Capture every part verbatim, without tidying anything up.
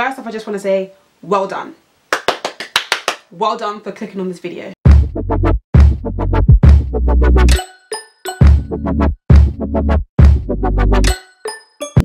first off, I just want to say well done. Well done for clicking on this video.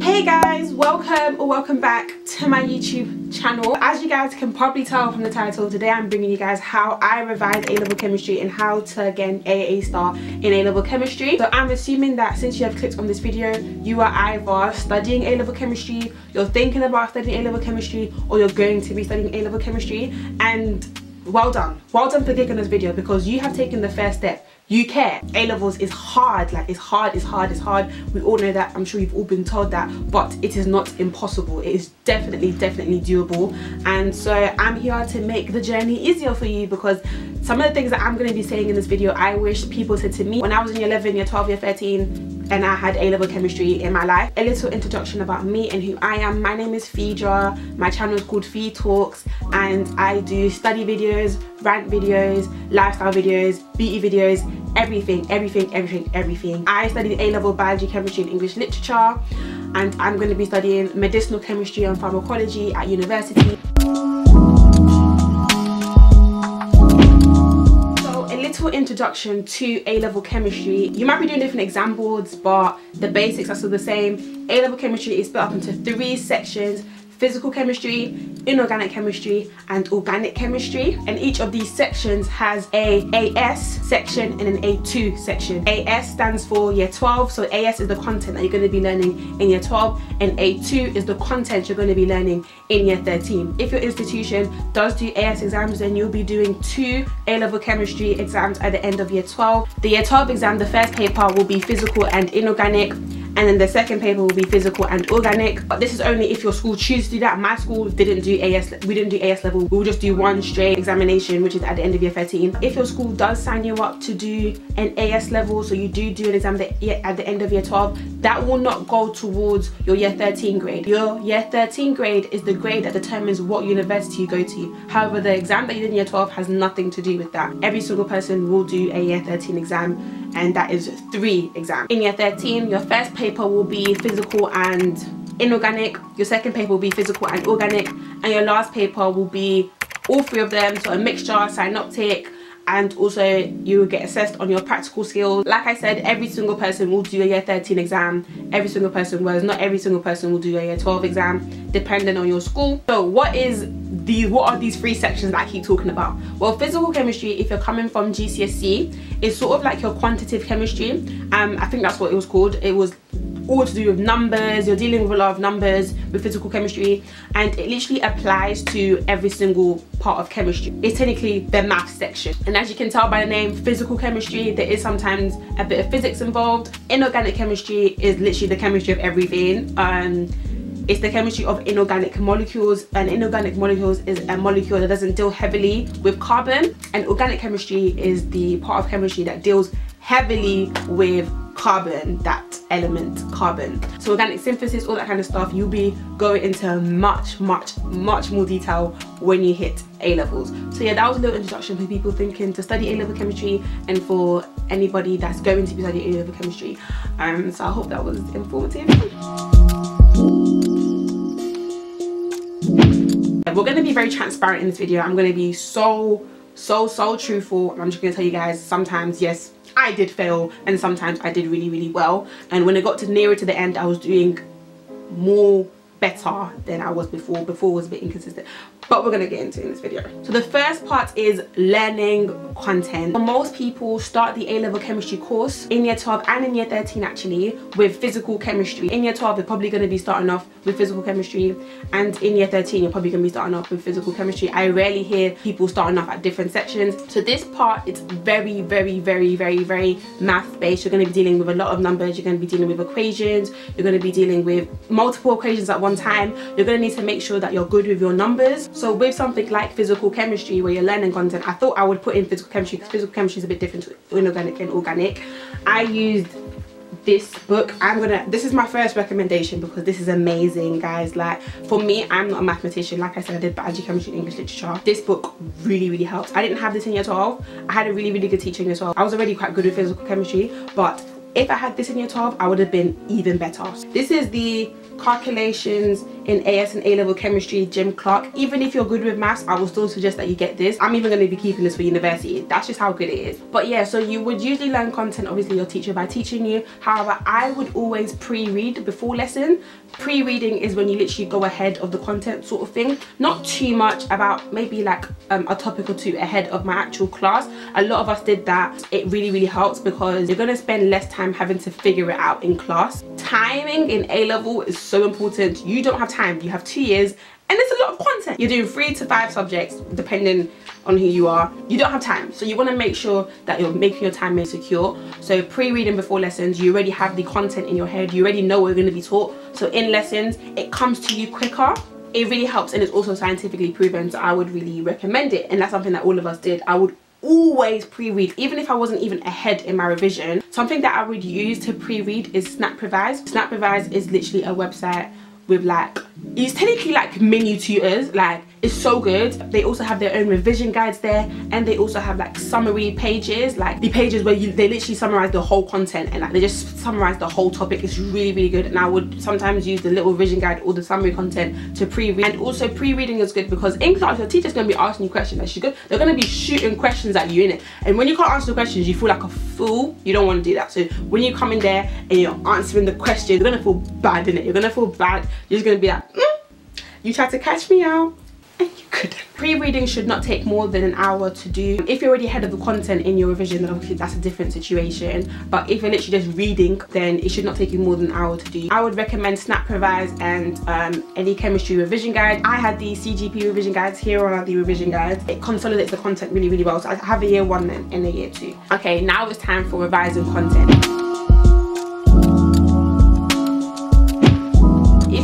Hey guys, welcome or welcome back to my YouTube channel. As you guys can probably tell from the title, today I'm bringing you guys how I revised A level chemistry and how to again A A star in A level chemistry. So I'm assuming that since you have clicked on this video, you are either studying A level chemistry, you're thinking about studying A level chemistry, or you're going to be studying A level chemistry. And well done. Well done for clicking on this video because you have taken the first step. You care. A levels is hard, like it's hard, it's hard, it's hard. We all know that, I'm sure you've all been told that, but it is not impossible. It is definitely, definitely doable. And so I'm here to make the journey easier for you because some of the things that I'm going to be saying in this video, I wish people said to me when I was in year eleven, year twelve, year thirteen, and I had A level chemistry in my life. A little introduction about me and who I am. My name is Phedra. My channel is called Fee Talks and I do study videos, rant videos, lifestyle videos, beauty videos, everything, everything, everything, everything. I studied A level biology, chemistry and English literature, and I'm going to be studying medicinal chemistry and pharmacology at university. Introduction to A level chemistry. You might be doing different exam boards, but the basics are still the same. A level chemistry is split up into three sections: physical chemistry, inorganic chemistry and organic chemistry, and each of these sections has a AS section and an A two section. A S stands for year twelve, so A S is the content that you're going to be learning in year twelve and A two is the content you're going to be learning in year thirteen. If your institution does do A S exams, then you'll be doing two A level chemistry exams at the end of year twelve. The year twelve exam, the first paper will be physical and inorganic, and then the second paper will be physical and organic. But this is only if your school chooses to do that. My school didn't do A S, we didn't do A S level. We'll just do one straight examination, which is at the end of year thirteen. If your school does sign you up to do an A S level, so you do do an exam at the end of year twelve, that will not go towards your year thirteen grade. Your year thirteen grade is the grade that determines what university you go to. However, the exam that you did in year twelve has nothing to do with that. Every single person will do a year thirteen exam, and that is three exams. In year thirteen, your first paper will be physical and inorganic, your second paper will be physical and organic, and your last paper will be all three of them, so a mixture, synoptic, and also you will get assessed on your practical skills. Like I said, every single person will do a year thirteen exam, every single person will, not every single person will do a year twelve exam, depending on your school. So what is these, what are these three sections that I keep talking about? Well, physical chemistry, if you're coming from G C S E, is sort of like your quantitative chemistry. Um, I think that's what it was called. It was all to do with numbers. You're dealing with a lot of numbers with physical chemistry, and it literally applies to every single part of chemistry. It's technically the math section, and as you can tell by the name, physical chemistry, there is sometimes a bit of physics involved. Inorganic chemistry is literally the chemistry of everything. Um, It's the chemistry of inorganic molecules, and inorganic molecules is a molecule that doesn't deal heavily with carbon, and organic chemistry is the part of chemistry that deals heavily with carbon, that element carbon. So organic synthesis, all that kind of stuff, you'll be going into much, much, much more detail when you hit A levels. So yeah, that was a little introduction for people thinking to study A level chemistry and for anybody that's going to be studying A level chemistry. Um, so I hope that was informative. We're going to be very transparent in this video. I'm going to be so, so, so truthful. I'm just going to tell you guys, sometimes, yes, I did fail, and sometimes I did really, really well. And when it got to nearer to the end, I was doing more better than I was before. Before was a bit inconsistent, but we're going to get into it in this video. So the first part is learning content. Most people start the A level chemistry course in year twelve and in year thirteen actually with physical chemistry. In year twelve, they're probably going to be starting off with physical chemistry, and in year thirteen, you're probably going to be starting off with physical chemistry. I rarely hear people starting off at different sections. So this part, it's very, very, very, very, very math-based. You're going to be dealing with a lot of numbers. You're going to be dealing with equations. You're going to be dealing with multiple equations at one time. You're going to need to make sure that you're good with your numbers. So with something like physical chemistry where you're learning content, I thought I would put in physical chemistry because physical chemistry is a bit different to inorganic and organic. I used this book. I'm gonna, this is my first recommendation because this is amazing, guys. Like, for me, I'm not a mathematician. Like I said, I did biology, chemistry and English literature. This book really, really helped. I didn't have this in year twelve. I had a really, really good teacher in year twelve. I was already quite good at physical chemistry, but if I had this in year twelve, I would have been even better. This is the calculations in A S and A-level chemistry, Jim Clark. Even if you're good with maths, I will still suggest that you get this. I'm even going to be keeping this for university. That's just how good it is. But yeah, so you would usually learn content, obviously, your teacher by teaching you. However, I would always pre-read before lesson. Pre-reading is when you literally go ahead of the content sort of thing. Not too much, about maybe like um, a topic or two ahead of my actual class. A lot of us did that. It really, really helps because you're going to spend less time having to figure it out in class. Timing in A-level is so important. You don't have time. You have two years and it's a lot of content. You're doing three to five subjects depending on who you are. You don't have time, so you want to make sure that you're making your time secure. So pre-reading before lessons, you already have the content in your head. You already know what you're going to be taught, so in lessons it comes to you quicker. It really helps, and it's also scientifically proven, so I would really recommend it. And that's something that all of us did. I would always pre-read, even if I wasn't even ahead in my revision. Something that I would use to pre-read is Snap Revise. Snap Revise is literally a website with like, it's technically like mini tutors, like it's so good. They also have their own revision guides there, and they also have like summary pages, like the pages where you, they literally summarize the whole content, and like they just summarize the whole topic. It's really, really good, and I would sometimes use the little revision guide or the summary content to pre-read. And also pre-reading is good because in class your teacher's going to be asking you questions that she's good, they're going to be shooting questions at you in it, and when you can't answer the questions you feel like a fool. You don't want to do that. So when you come in there and you're answering the questions, you're going to feel bad in it. You're going to feel bad. You're just going to be like, mm, you tried to catch me out. Pre-reading should not take more than an hour to do. If you're already ahead of the content in your revision, then obviously that's a different situation. But if you're literally just reading, then it should not take you more than an hour to do. I would recommend Snap Revise and um, any chemistry revision guide. I had the C G P revision guides. Here are the revision guides. It consolidates the content really, really well. So I have a year one then and a year two. Okay, now it's time for revising content.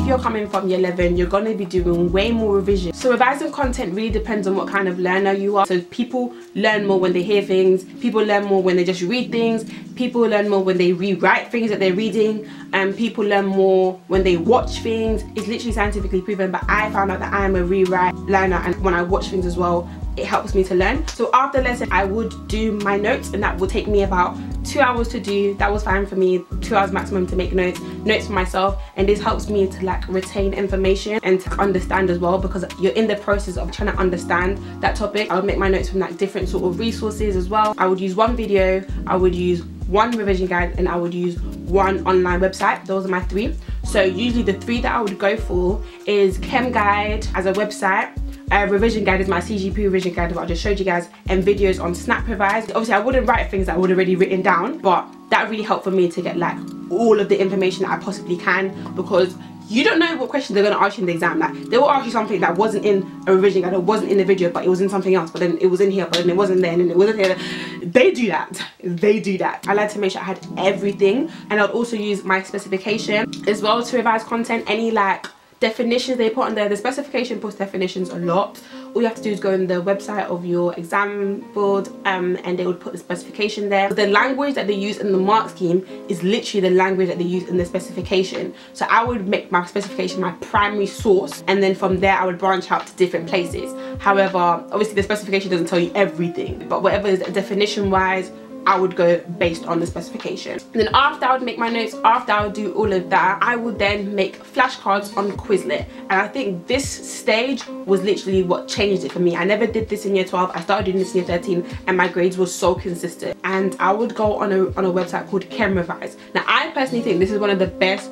You're coming from year eleven, you're going to be doing way more revision. So revising content really depends on what kind of learner you are. So people learn more when they hear things, people learn more when they just read things, people learn more when they rewrite things that they're reading, and people learn more when they watch things. It's literally scientifically proven, but I found out that I am a rewrite learner, and when I watch things as well, it helps me to learn. So after lesson I would do my notes, and that will take me about two hours to do. That was fine for me, two hours maximum to make notes notes for myself, and this helps me to like retain information and to understand as well, because you're in the process of trying to understand that topic. I would make my notes from like different sort of resources as well. I would use one video, I would use one revision guide, and I would use one online website. Those are my three. So usually the three that I would go for is ChemGuide as a website, Uh, revision guide is my C G P revision guide that I just showed you guys, and videos on Snap Revise. Obviously I wouldn't write things that I would already written down, but that really helped for me to get like all of the information that I possibly can, because you don't know what questions they're going to ask you in the exam. Like they will ask you something that wasn't in a revision guide, it wasn't in the video, but it was in something else, but then it was in here, but then it wasn't there, and then it wasn't here. They do that. They do that. I like to make sure I had everything, and I'd also use my specification as well to revise content. Any like definitions they put on there, the specification puts definitions a lot. All you have to do is go on the website of your exam board um, and they would put the specification there. The language that they use in the mark scheme is literally the language that they use in the specification. So I would make my specification my primary source, and then from there I would branch out to different places. However, obviously the specification doesn't tell you everything, but whatever is definition wise, I would go based on the specification. And then after I would make my notes, after I would do all of that, I would then make flashcards on Quizlet. And I think this stage was literally what changed it for me. I never did this in year twelve. I started doing this in year thirteen, and my grades were so consistent. And I would go on a, on a website called ChemRevise. Now I personally think this is one of the best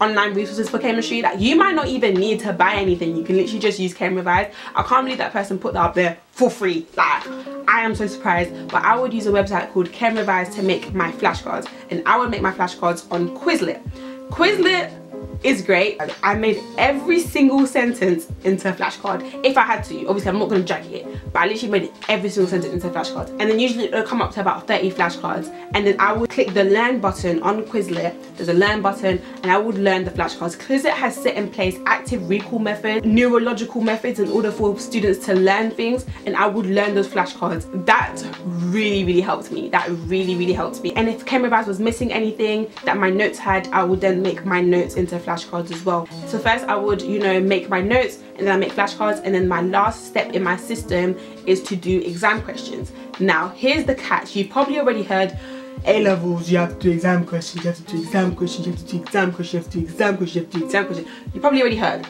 online resources for chemistry. Like you might not even need to buy anything, you can literally just use ChemRevise. I can't believe that person put that up there for free. Like I am so surprised. But I would use a website called ChemRevise to make my flashcards, and I would make my flashcards on Quizlet. Quizlet is great. I made every single sentence into a flashcard if I had to. Obviously I'm not going to drag it, but I literally made every single sentence into a flashcard, and then usually it'll come up to about thirty flashcards, and then I would click the learn button on Quizlet. There's a learn button, and I would learn the flashcards. Quizlet has set in place active recall methods, neurological methods in order for students to learn things, and I would learn those flashcards. That really really helped me. That really really helped me. And if ChemRevise was missing anything that my notes had, I would then make my notes into flashcards as well. So first I would, you know, make my notes, and then I make flashcards, and then my last step in my system is to do exam questions. Now here's the catch. You've probably already heard A levels, you have to do exam questions, you have to do exam questions, you have to do exam questions, you have to do exam questions, you have to do exam questions. You probably already heard.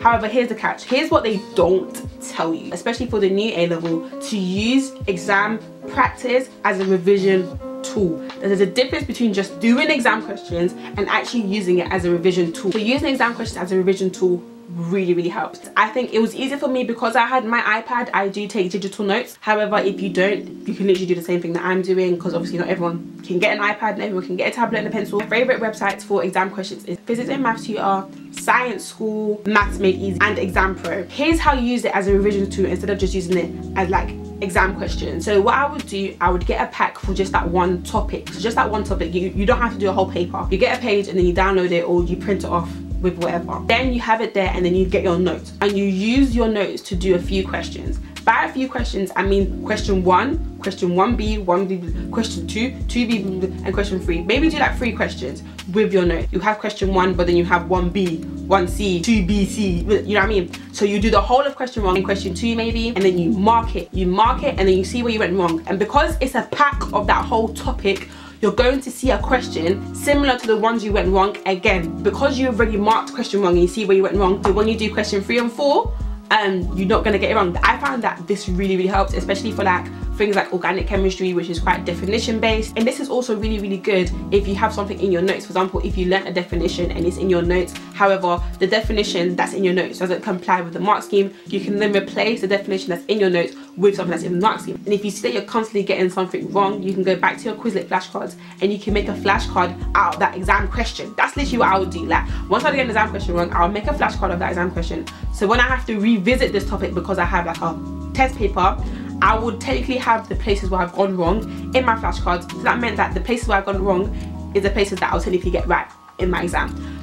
However, here's the catch. Here's what they don't tell you, especially for the new A level, to use exam practice as a revision tool. There's a difference between just doing exam questions and actually using it as a revision tool. So using exam questions as a revision tool really really helped. I think it was easier for me because I had my iPad. I do take digital notes. However, if you don't, you can literally do the same thing that I'm doing, because obviously not everyone can get an iPad and everyone can get a tablet and a pencil. My favorite websites for exam questions is Physics and Maths Tutor, Science School, Maths Made Easy, and Exam Pro. Here's how you use it as a revision tool instead of just using it as like exam questions. So what I would do, I would get a pack for just that one topic. So just that one topic, you, you don't have to do a whole paper. You get a page and then you download it or you print it off with whatever. Then you have it there and then you get your notes. And you use your notes to do a few questions. By a few questions, I mean question one, question one B, one B, question two, two B, and question three. Maybe do like three questions with your notes. You have question one, but then you have one B, one C, two B C, you know what I mean? So you do the whole of question one and question two maybe, and then you mark it. You mark it and then you see where you went wrong. And because it's a pack of that whole topic, you're going to see a question similar to the ones you went wrong again. Because you've already marked question wrong and you see where you went wrong, so when you do question three and four, um, you're not gonna get it wrong. I found that this really, really helps, especially for like things like organic chemistry, which is quite definition based. And this is also really, really good if you have something in your notes. For example, if you learn a definition and it's in your notes, however, the definition that's in your notes doesn't comply with the mark scheme, you can then replace the definition that's in your notes with something that's in the mark scheme. And if you see that you're constantly getting something wrong, you can go back to your Quizlet flashcards and you can make a flashcard out of that exam question. That's literally what I would do. Like, once I get an exam question wrong, I'll make a flashcard of that exam question. So when I have to revisit this topic because I have like a test paper, I would technically have the places where I've gone wrong in my flashcards. So that meant that the places where I've gone wrong is the places that I'll technically get right in my exam.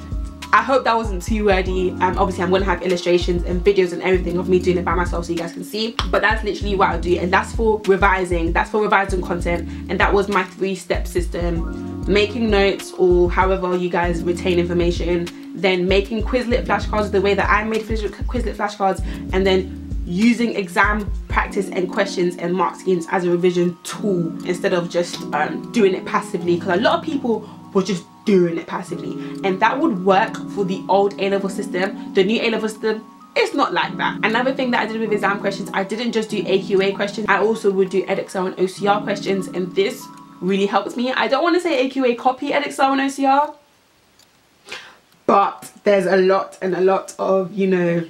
I hope that wasn't too wordy. Um, obviously I'm going to have illustrations and videos and everything of me doing it by myself so you guys can see. But that's literally what I do, and that's for revising. That's for revising content, and that was my three-step system. Making notes, or however you guys retain information, then making Quizlet flashcards the way that I made Quizlet flashcards, and then using exam practice and questions and mark schemes as a revision tool instead of just um, doing it passively, because a lot of people were just doing it passively, and that would work for the old A-level system. The new A-level system, it's not like that. Another thing that I did with exam questions, I didn't just do A Q A questions, I also would do Edexcel and O C R questions, and this really helps me. I don't want to say A Q A copy Edexcel and O C R, but there's a lot and a lot of, you know,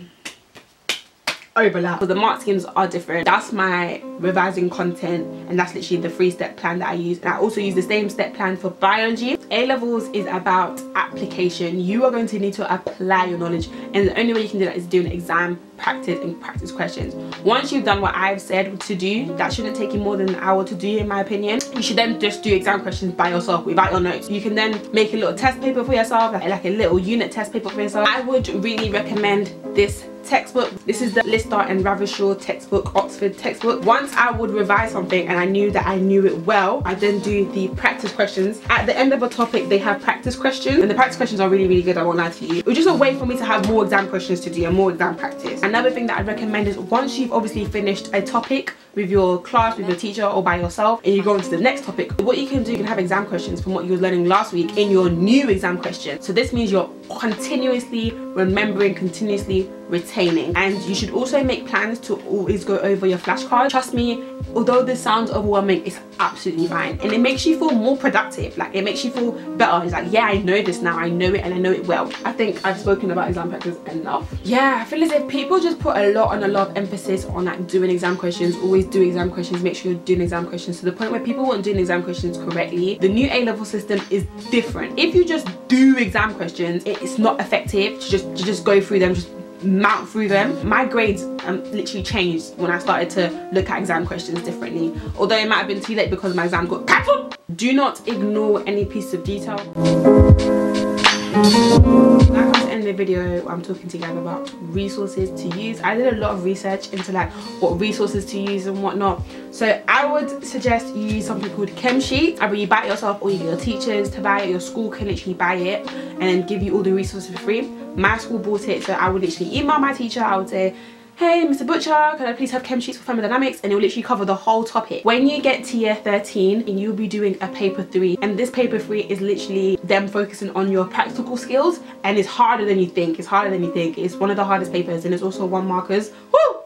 overlap. So the mark schemes are different. That's my revising content, and that's literally the three step plan that I use. And I also use the same step plan for biology. A levels is about application. You are going to need to apply your knowledge, and the only way you can do that is doing exam practice and practice questions. Once you've done what I've said to do, that shouldn't take you more than an hour to do, in my opinion. You should then just do exam questions by yourself without your notes. You can then make a little test paper for yourself, like, like a little unit test paper for yourself. I would really recommend this textbook. This is the Lister and Ravishaw textbook, Oxford textbook. Once I would revise something and I knew that I knew it well, I then do the practice questions. At the end of a topic, they have practice questions, and the practice questions are really, really good, I won't lie to you. It was just a way for me to have more exam questions to do and more exam practice. Another thing that I'd recommend is, once you've obviously finished a topic with your class, with your teacher, or by yourself, and you go on to the next topic, what you can do, you can have exam questions from what you were learning last week in your new exam question. So this means you're continuously remembering, continuously retaining. And you should also make plans to always go over your flashcard. Trust me, although this sounds overwhelming, it's absolutely fine, and it makes you feel more productive. Like, it makes you feel better. It's like, yeah, I know this now, I know it, and I know it well. I think I've spoken about exam practice enough. Yeah, I feel as if people just put a lot and a lot of emphasis on like doing exam questions, always do exam questions, make sure you're doing exam questions, to the point where people weren't doing exam questions correctly. The new A-level system is different. If you just do exam questions, it's not effective to just, to just go through them, just mount through them. My grades um, literally changed when I started to look at exam questions differently, although it might have been too late because my exam got cancelled. Do not ignore any piece of detail. That comes to end the video where I'm talking to you guys about resources to use. I did a lot of research into like what resources to use and whatnot. So I would suggest you use something called Chemsheets. Either you buy it yourself or you get your teachers to buy it. Your school can literally buy it and give you all the resources for free. My school bought it, so I would literally email my teacher. I would say, hey, Mister Butcher, can I please have chem sheets for thermodynamics? And it will literally cover the whole topic. When you get to year thirteen, and you'll be doing a paper three, and this paper three is literally them focusing on your practical skills, and it's harder than you think. It's harder than you think. It's one of the hardest papers, and it's also one markers. Woo!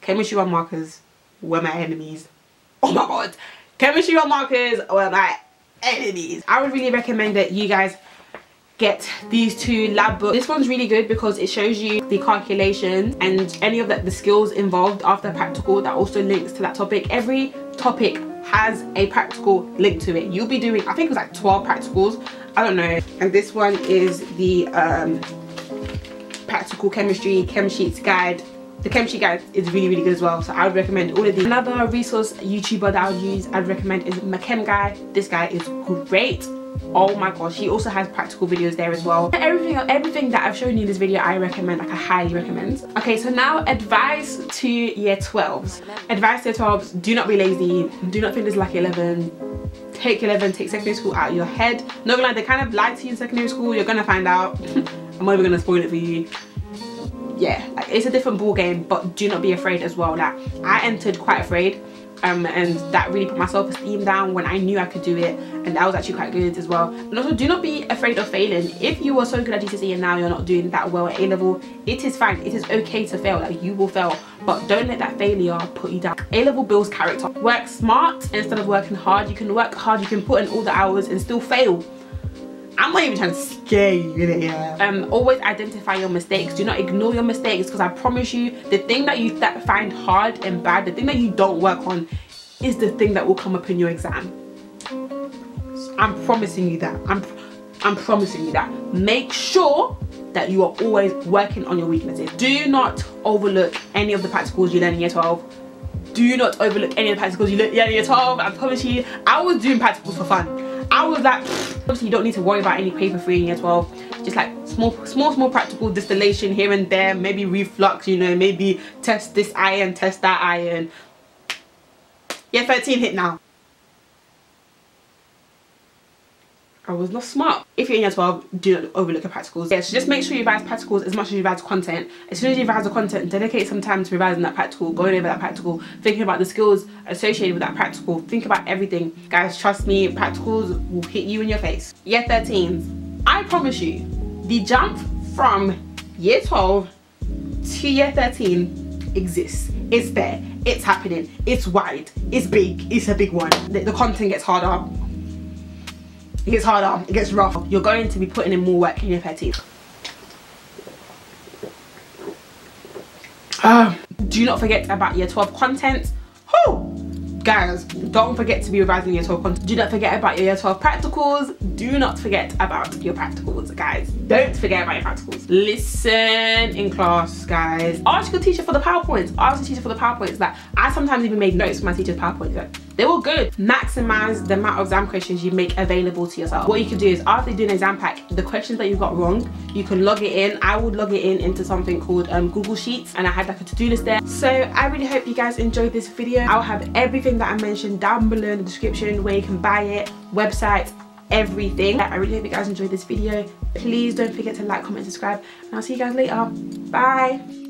Chemistry one markers were my enemies. Oh my god! Chemistry one markers were my enemies. I would really recommend that you guys get these two lab books. This one's really good because it shows you the calculations and any of the, the skills involved after practical that also links to that topic. Every topic has a practical link to it. You'll be doing, I think it was like twelve practicals, I don't know. And this one is the um, practical chemistry Chemsheets guide. The chemistry guide is really really good as well, so I would recommend all of these. Another resource YouTuber that I would use, I'd recommend, is My Chem Guy. This guy is great. Oh my gosh, he also has practical videos there as well. Everything everything that I've shown you in this video, I recommend, like I highly recommend. Okay, so now advice to year twelves. Advice to year twelves, do not be lazy. Do not think it's like eleven. Take eleven, take secondary school out of your head. Not gonna lie, they kind of lied to you in secondary school. You're gonna find out. I'm not even gonna spoil it for you. Yeah, like, it's a different ball game, but do not be afraid as well. Like, I entered quite afraid. Um, and that really put my self-esteem down when I knew I could do it, and that was actually quite good as well. And also, do not be afraid of failing. If you were so good at G C S E and now you're not doing that well at A level, it is fine. It is okay to fail. Like, you will fail, but don't let that failure put you down. A level builds character. Work smart instead of working hard. You can work hard, you can put in all the hours and still fail. I'm not even trying to scare you in here. Um, always identify your mistakes. Do not ignore your mistakes, because I promise you, the thing that you th find hard and bad, the thing that you don't work on, is the thing that will come up in your exam. I'm promising you that. I'm, I'm promising you that. Make sure that you are always working on your weaknesses. Do not overlook any of the practicals you learn in year twelve. Do not overlook any of the practicals you learn in year twelve. I promise you, I was doing practicals for fun. I was like, obviously you don't need to worry about any paper three in year twelve. Just like small, small, small practical distillation here and there. Maybe reflux, you know, maybe test this iron, test that iron. Yeah, thirteen hit now. I was not smart. If you're in year twelve, do not overlook your practicals. Yeah, so just make sure you revise practicals as much as you revise content. As soon as you revise the content, dedicate some time to revising that practical, going over that practical, thinking about the skills associated with that practical. Think about everything. Guys, trust me, practicals will hit you in your face. Year thirteens, I promise you, the jump from year twelve to year thirteen exists. It's there, it's happening, it's wide, it's big, it's a big one. The, the content gets harder. It gets harder, it gets rough. You're going to be putting in more work in your thirteen. Uh, do not forget about year twelve content. Oh, guys, don't forget to be revising year twelve content. Do not forget about your year twelve practicals. Do not forget about your practicals, guys. Don't forget about your practicals. Listen in class, guys. Ask your teacher for the PowerPoints. Ask your teacher for the PowerPoints. Like, I sometimes even made notes for my teacher's PowerPoints. Like, they were good. Maximize the amount of exam questions you make available to yourself. What you can do is, after doing an exam pack, the questions that you got wrong, you can log it in. I would log it in into something called um, Google Sheets, and I had like a to-do list there. So I really hope you guys enjoyed this video. I'll have everything that I mentioned down below in the description, where you can buy it, website, everything. I really hope you guys enjoyed this video. Please don't forget to like, comment, subscribe, and I'll see you guys later. Bye.